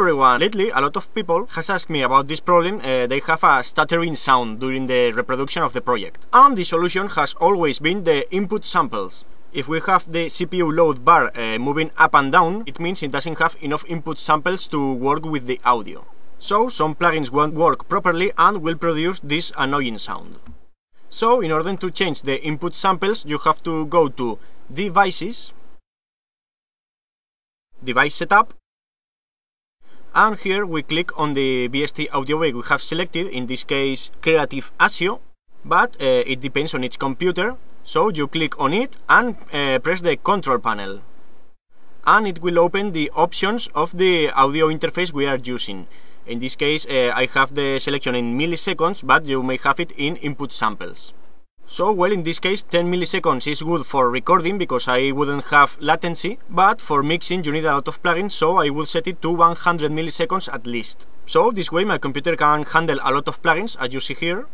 everyone! Lately, a lot of people has asked me about this problem. They have a stuttering sound during the reproduction of the project. And the solution has always been the input samples. If we have the CPU load bar moving up and down, it means it doesn't have enough input samples to work with the audio. So some plugins won't work properly and will produce this annoying sound. So in order to change the input samples, you have to go to Devices, Device Setup, and here we click on the VST audio wave we have selected, in this case Creative ASIO, but it depends on each computer, so you click on it and press the control panel. And it will open the options of the audio interface we are using. In this case, I have the selection in milliseconds, but you may have it in input samples. So, well, in this case 10 milliseconds is good for recording because I wouldn't have latency, but for mixing you need a lot of plugins, so I will set it to 100 milliseconds at least. So, this way my computer can handle a lot of plugins, as you see here.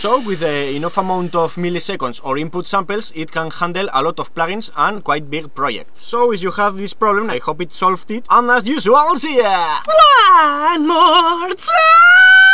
So, with enough amount of milliseconds or input samples, it can handle a lot of plugins and quite big projects. So, if you have this problem, I hope it solved it, and as usual, see ya! One more time!